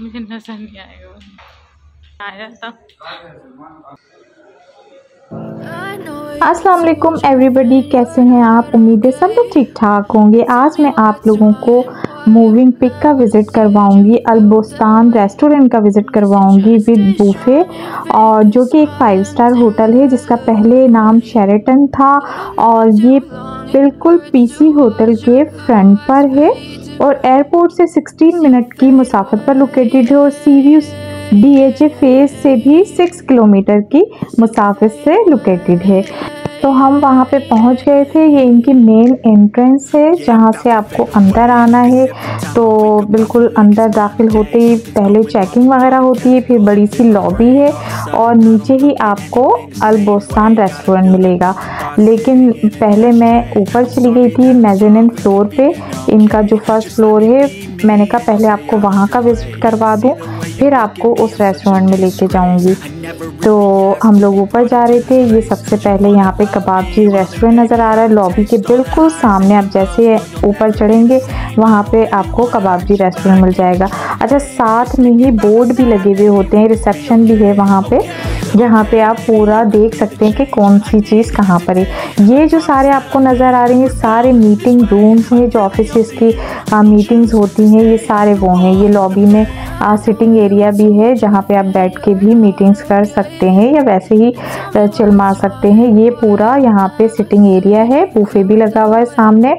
मुझे नजर नहीं आएगा। अस्सलाम वालेकुम एवरीबॉडी, कैसे हैं आप? उम्मीद है सब लोग ठीक ठाक होंगे। आज मैं आप लोगों को मूविंग पिक का विज़िट करवाऊंगी, अल बुस्तान रेस्टोरेंट का विज़िट करवाऊंगी विद बूफे, और जो कि एक 5 स्टार होटल है जिसका पहले नाम शेरेटन था और ये बिल्कुल पीसी होटल के फ्रंट पर है और एयरपोर्ट से 16 मिनट की मुसाफत पर लोकेटेड है और सी व्यू DHA फेस से भी 6 किलोमीटर की मुसाफत से लोकेटेड है। तो हम वहाँ पे पहुँच गए थे। ये इनकी मेन एंट्रेंस है जहाँ से आपको अंदर आना है। तो बिल्कुल अंदर दाखिल होते ही पहले चेकिंग वगैरह होती है, फिर बड़ी सी लॉबी है और नीचे ही आपको अल बुस्तान रेस्टोरेंट मिलेगा। लेकिन पहले मैं ऊपर चली गई थी मेजनेन फ्लोर पे, इनका जो फर्स्ट फ्लोर है। मैंने कहा पहले आपको वहाँ का विज़िट करवा दूँ, फिर आपको उस रेस्टोरेंट में लेके जाऊँगी। तो हम लोग ऊपर जा रहे थे। ये सबसे पहले यहाँ पे कबाब जी रेस्टोरेंट नज़र आ रहा है। लॉबी के बिल्कुल सामने आप जैसे ऊपर चढ़ेंगे वहाँ पे आपको कबाब जी रेस्टोरेंट मिल जाएगा। अच्छा, साथ में ही बोर्ड भी लगे हुए होते हैं, रिसेप्शन भी है वहाँ पे, जहाँ पे आप पूरा देख सकते हैं कि कौन सी चीज़ कहाँ पर है। ये जो सारे आपको नज़र आ रहे हैं सारे मीटिंग रूम्स हैं, जो ऑफिस की मीटिंग्स होती हैं ये सारे वो हैं। ये लॉबी में सिटिंग एरिया भी है जहाँ पे आप बैठ के भी मीटिंग्स कर सकते हैं या वैसे ही चिल मार सकते हैं। ये पूरा यहाँ पे सिटिंग एरिया है, बूफे भी लगा हुआ है सामने,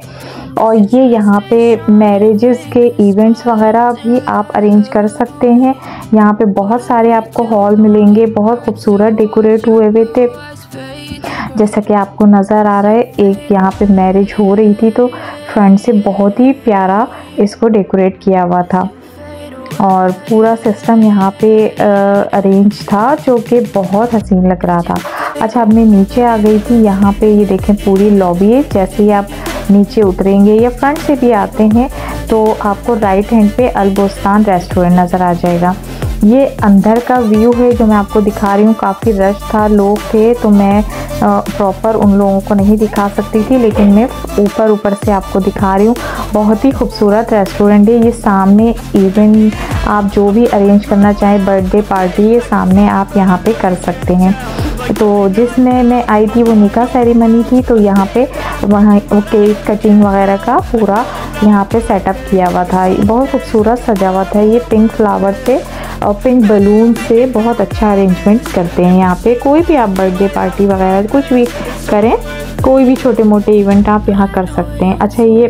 और ये यहाँ पे मैरिजेस के इवेंट्स वगैरह भी आप अरेंज कर सकते हैं। यहाँ पे बहुत सारे आपको हॉल मिलेंगे, बहुत खूबसूरत डेकोरेट हुए थे जैसा कि आपको नज़र आ रहा है। एक यहाँ पे मैरिज हो रही थी तो फ्रंट से बहुत ही प्यारा इसको डेकोरेट किया हुआ था और पूरा सिस्टम यहाँ पे अरेंज था जो कि बहुत हसीन लग रहा था। अच्छा, अब मैं नीचे आ गई थी। यहाँ पे ये देखें पूरी लॉबी है। जैसे ही आप नीचे उतरेंगे या फ्रंट से भी आते हैं तो आपको राइट हैंड पे अल बुस्तान रेस्टोरेंट नज़र आ जाएगा। ये अंदर का व्यू है जो मैं आपको दिखा रही हूँ। काफ़ी रश था, लोग थे, तो मैं प्रॉपर उन लोगों को नहीं दिखा सकती थी, लेकिन मैं ऊपर से आपको दिखा रही हूँ। बहुत ही खूबसूरत रेस्टोरेंट है। ये सामने इवेंट आप जो भी अरेंज करना चाहें, बर्थडे पार्टी, ये सामने आप यहाँ पे कर सकते हैं। तो जिसमें मैं आई थी वो निकाह सेरेमनी थी, तो यहाँ पे वहाँ केक कटिंग वगैरह का पूरा यहाँ पे सेटअप किया हुआ था। बहुत खूबसूरत सजा हुआ था। ये पिंक फ्लावर से और पिंक बलून से बहुत अच्छा अरेंजमेंट करते हैं यहाँ पे। कोई भी आप बर्थडे पार्टी वगैरह कुछ भी करें, कोई भी छोटे मोटे इवेंट आप यहाँ कर सकते हैं। अच्छा, ये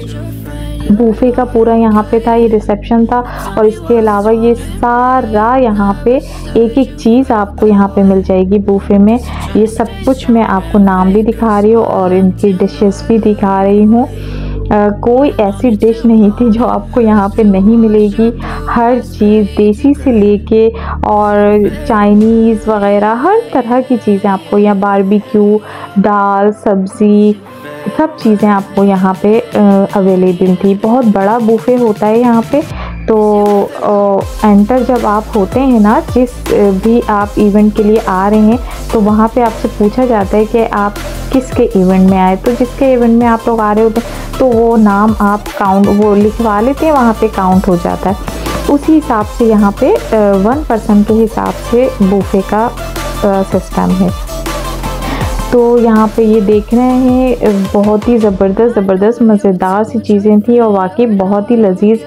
बूफे का पूरा यहाँ पे था, ये रिसेप्शन था, और इसके अलावा ये सारा यहाँ पे एक एक चीज़ आपको यहाँ पे मिल जाएगी बूफे में। ये सब कुछ मैं आपको नाम भी दिखा रही हूँ और इनकी डिशेस भी दिखा रही हूँ। कोई ऐसी डिश नहीं थी जो आपको यहाँ पे नहीं मिलेगी। हर चीज़ देसी से लेके और चाइनीज़ वगैरह हर तरह की चीज़ें आपको यहाँ, बारबेक्यू, दाल, सब्ज़ी, सब चीज़ें आपको यहाँ पे अवेलेबल थी। बहुत बड़ा बूफे होता है यहाँ पे। तो एंटर जब आप होते हैं ना, जिस भी आप इवेंट के लिए आ रहे हैं, तो वहाँ पे आपसे पूछा जाता है कि आप किसके इवेंट में आए। तो जिसके इवेंट में आप लोग आ रहे होते हैं तो वो नाम आप काउंट वो लिखवा लेते हैं, वहाँ पे काउंट हो जाता है। उसी हिसाब से यहाँ पे 1 पर्सन के हिसाब से बूफे का सिस्टम है। तो यहाँ पे ये देख रहे हैं, बहुत ही ज़बरदस्त मज़ेदार सी चीज़ें थी और वाकई बहुत ही लजीज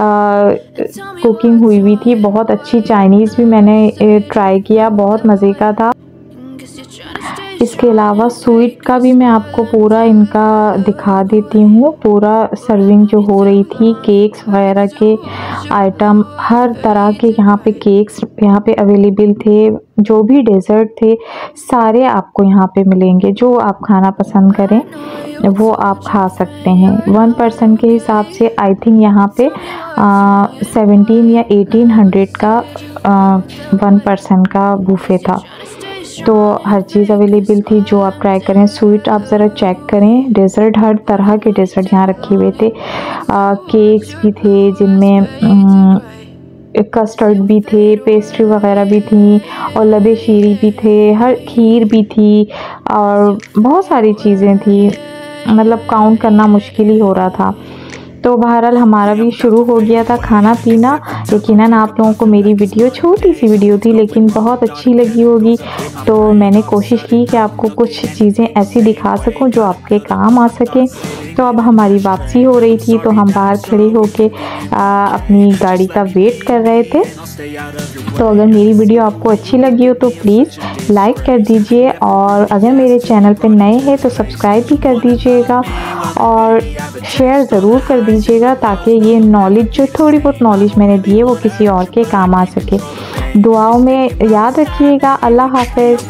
कुकिंग हुई हुई थी। बहुत अच्छी चाइनीज़ भी मैंने ट्राई किया, बहुत मज़े का था। इसके अलावा स्वीट का भी मैं आपको पूरा इनका दिखा देती हूँ। पूरा सर्विंग जो हो रही थी, केक्स वगैरह के आइटम, हर तरह के यहाँ पे केक्स यहाँ पे अवेलेबल थे। जो भी डेजर्ट थे सारे आपको यहाँ पे मिलेंगे। जो आप खाना पसंद करें वो आप खा सकते हैं। 1 पर्सन के हिसाब से आई थिंक यहाँ पे 1700 या 1800 का 1 पर्सन का बूफे था। तो हर चीज़ अवेलेबल थी जो आप ट्राई करें। स्वीट आप ज़रा चेक करें, डेजर्ट हर तरह के डेजर्ट यहाँ रखे हुए थे। केक्स भी थे जिनमें कस्टर्ड भी थे, पेस्ट्री वगैरह भी थी और लबे शीरी भी थे, हर खीर भी थी और बहुत सारी चीज़ें थी। मतलब काउंट करना मुश्किल ही हो रहा था। तो बहरहाल हमारा भी शुरू हो गया था खाना पीना। यकीनन आप लोगों को मेरी वीडियो छोटी सी वीडियो थी लेकिन बहुत अच्छी लगी होगी। तो मैंने कोशिश की कि आपको कुछ चीज़ें ऐसी दिखा सकूं जो आपके काम आ सकें। तो अब हमारी वापसी हो रही थी तो हम बाहर खड़े होकर अपनी गाड़ी का वेट कर रहे थे। तो अगर मेरी वीडियो आपको अच्छी लगी हो तो प्लीज़ लाइक कर दीजिए और अगर मेरे चैनल पर नए हैं तो सब्सक्राइब भी कर दीजिएगा और शेयर ज़रूर कर दीजिएगा ताकि ये नॉलेज जो थोड़ी बहुत नॉलेज मैंने दी है वो किसी और के काम आ सके। दुआओं में याद रखिएगा। अल्लाह हाफ़िज़।